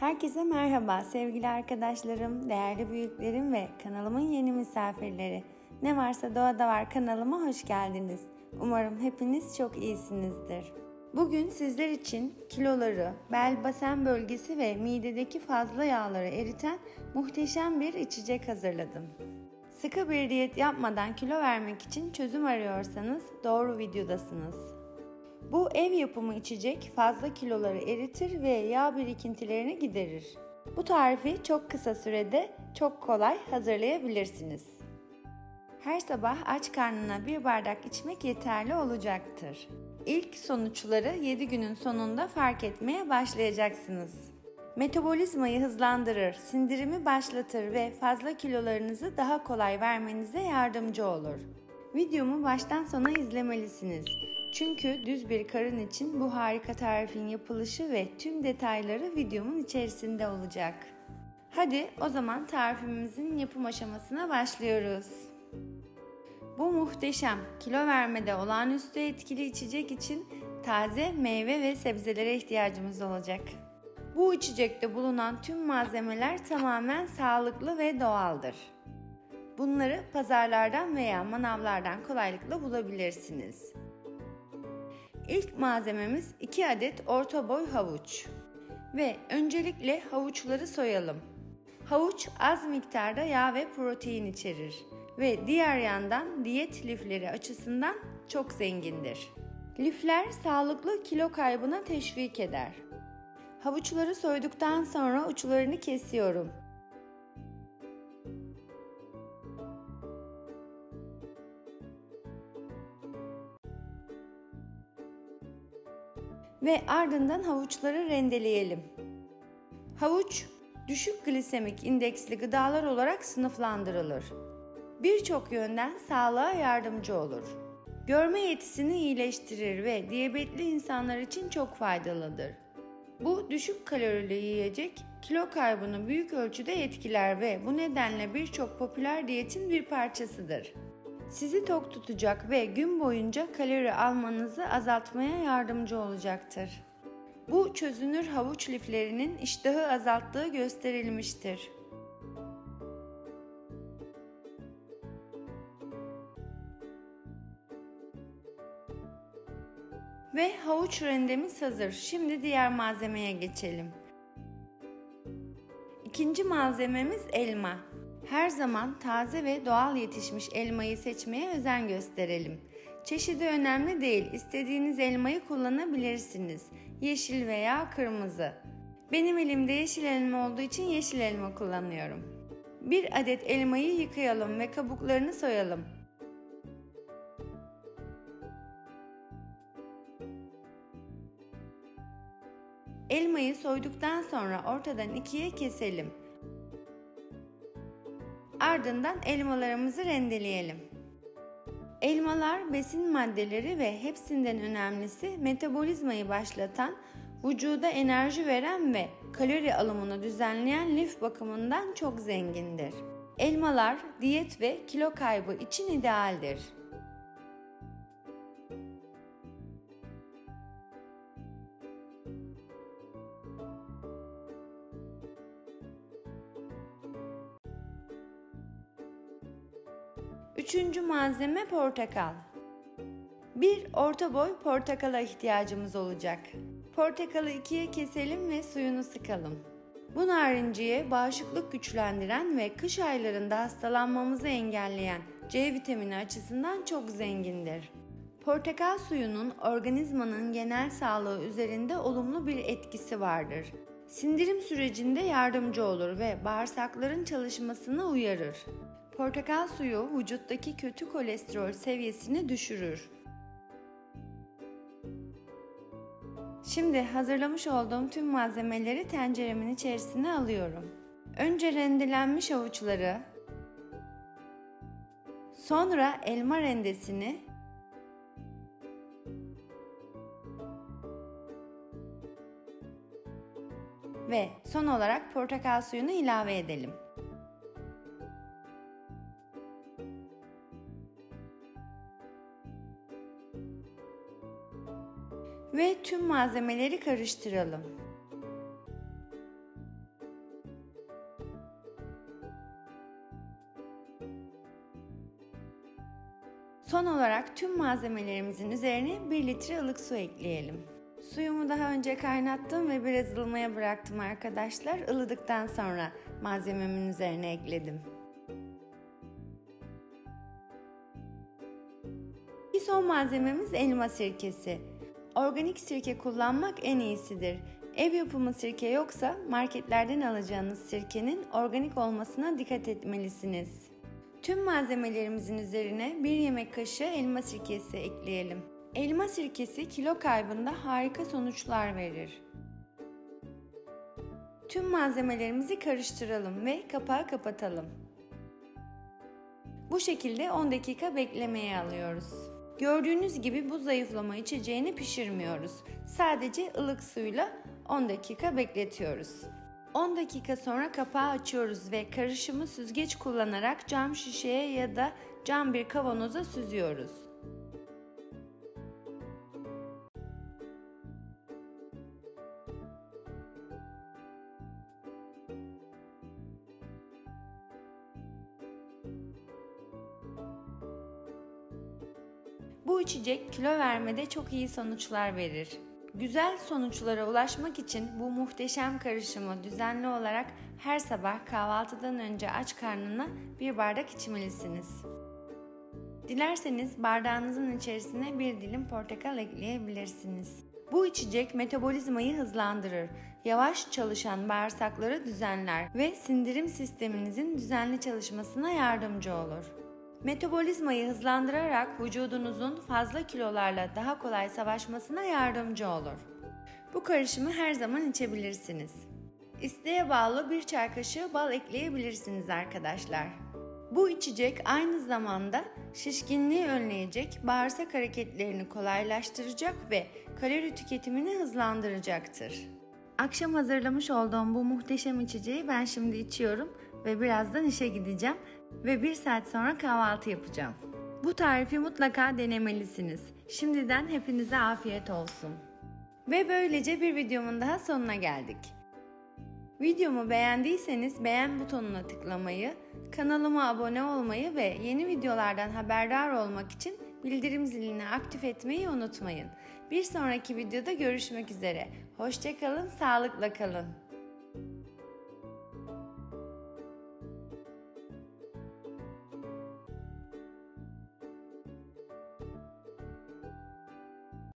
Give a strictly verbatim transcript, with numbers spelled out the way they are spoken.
Herkese merhaba sevgili arkadaşlarım, değerli büyüklerim ve kanalımın yeni misafirleri. Ne varsa doğada var kanalıma hoş geldiniz. Umarım hepiniz çok iyisinizdir. Bugün sizler için kiloları, bel basen bölgesi ve midedeki fazla yağları eriten muhteşem bir içecek hazırladım. Sıkı bir diyet yapmadan kilo vermek için çözüm arıyorsanız doğru videodasınız. Bu ev yapımı içecek fazla kiloları eritir ve yağ birikintilerini giderir. Bu tarifi çok kısa sürede çok kolay hazırlayabilirsiniz. Her sabah aç karnına bir bardak içmek yeterli olacaktır. İlk sonuçları yedi günün sonunda fark etmeye başlayacaksınız. Metabolizmayı hızlandırır, sindirimi başlatır ve fazla kilolarınızı daha kolay vermenize yardımcı olur. Videomu baştan sona izlemelisiniz. Çünkü düz bir karın için bu harika tarifin yapılışı ve tüm detayları videomun içerisinde olacak. Hadi o zaman tarifimizin yapım aşamasına başlıyoruz. Bu muhteşem, kilo vermede olağanüstü etkili içecek için taze meyve ve sebzelere ihtiyacımız olacak. Bu içecekte bulunan tüm malzemeler tamamen sağlıklı ve doğaldır. Bunları pazarlardan veya manavlardan kolaylıkla bulabilirsiniz. İlk malzememiz iki adet orta boy havuç. Ve öncelikle havuçları soyalım. Havuç az miktarda yağ ve protein içerir. Ve diğer yandan diyet lifleri açısından çok zengindir. Lifler sağlıklı kilo kaybına teşvik eder. Havuçları soyduktan sonra uçlarını kesiyorum. Ve ardından havuçları rendeleyelim. Havuç, düşük glisemik indeksli gıdalar olarak sınıflandırılır. Birçok yönden sağlığa yardımcı olur. Görme yetisini iyileştirir ve diyabetli insanlar için çok faydalıdır. Bu düşük kalorili yiyecek kilo kaybını büyük ölçüde etkiler ve bu nedenle birçok popüler diyetin bir parçasıdır. Sizi tok tutacak ve gün boyunca kalori almanızı azaltmaya yardımcı olacaktır. Bu çözünür havuç liflerinin iştahı azalttığı gösterilmiştir. Ve havuç rendemiz hazır. Şimdi diğer malzemeye geçelim. İkinci malzememiz elma. Her zaman taze ve doğal yetişmiş elmayı seçmeye özen gösterelim. Çeşidi önemli değil, istediğiniz elmayı kullanabilirsiniz. Yeşil veya kırmızı. Benim elimde yeşil elma olduğu için yeşil elma kullanıyorum. Bir adet elmayı yıkayalım ve kabuklarını soyalım. Elmayı soyduktan sonra ortadan ikiye keselim. Ardından elmalarımızı rendeleyelim. Elmalar besin maddeleri ve hepsinden önemlisi metabolizmayı başlatan, vücuda enerji veren ve kalori alımını düzenleyen lif bakımından çok zengindir. Elmalar diyet ve kilo kaybı için idealdir. Üçüncü malzeme portakal. Bir orta boy portakala ihtiyacımız olacak. Portakalı ikiye keselim ve suyunu sıkalım. Bu narinciye bağışıklık güçlendiren ve kış aylarında hastalanmamızı engelleyen C vitamini açısından çok zengindir. Portakal suyunun organizmanın genel sağlığı üzerinde olumlu bir etkisi vardır. Sindirim sürecinde yardımcı olur ve bağırsakların çalışmasını uyarır. Portakal suyu vücuttaki kötü kolesterol seviyesini düşürür. Şimdi hazırlamış olduğum tüm malzemeleri tenceremin içerisine alıyorum. Önce rendelenmiş havuçları, sonra elma rendesini, ve son olarak portakal suyunu ilave edelim. Ve tüm malzemeleri karıştıralım. olarak tüm malzemelerimizin üzerine bir litre ılık su ekleyelim. Suyumu daha önce kaynattım ve biraz ılımaya bıraktım arkadaşlar. Ilıdıktan sonra malzememin üzerine ekledim. Bir son malzememiz elma sirkesi. Organik sirke kullanmak en iyisidir. Ev yapımı sirke yoksa marketlerden alacağınız sirkenin organik olmasına dikkat etmelisiniz. Tüm malzemelerimizin üzerine bir yemek kaşığı elma sirkesi ekleyelim. Elma sirkesi kilo kaybında harika sonuçlar verir. Tüm malzemelerimizi karıştıralım ve kapağı kapatalım. Bu şekilde on dakika beklemeye alıyoruz. Gördüğünüz gibi bu zayıflama içeceğini pişirmiyoruz. Sadece ılık suyla on dakika bekletiyoruz. on dakika sonra kapağı açıyoruz ve karışımı süzgeç kullanarak cam şişeye ya da cam bir kavanoza süzüyoruz. Bu içecek kilo vermede çok iyi sonuçlar verir. Güzel sonuçlara ulaşmak için bu muhteşem karışımı düzenli olarak her sabah kahvaltıdan önce aç karnına bir bardak içmelisiniz. Dilerseniz bardağınızın içerisine bir dilim portakal ekleyebilirsiniz. Bu içecek metabolizmayı hızlandırır, yavaş çalışan bağırsakları düzenler ve sindirim sisteminizin düzenli çalışmasına yardımcı olur. Metabolizmayı hızlandırarak vücudunuzun fazla kilolarla daha kolay savaşmasına yardımcı olur. Bu karışımı her zaman içebilirsiniz. İsteğe bağlı bir çay kaşığı bal ekleyebilirsiniz arkadaşlar. Bu içecek aynı zamanda şişkinliği önleyecek, bağırsak hareketlerini kolaylaştıracak ve kalori tüketimini hızlandıracaktır. Akşam hazırlamış olduğum bu muhteşem içeceği ben şimdi içiyorum ve birazdan işe gideceğim ve bir saat sonra kahvaltı yapacağım. Bu tarifi mutlaka denemelisiniz. Şimdiden hepinize afiyet olsun. Ve böylece bir videomun daha sonuna geldik. Videomu beğendiyseniz beğen butonuna tıklamayı, kanalıma abone olmayı ve yeni videolardan haberdar olmak için bildirim zilini aktif etmeyi unutmayın. Bir sonraki videoda görüşmek üzere. Hoşça kalın, sağlıkla kalın.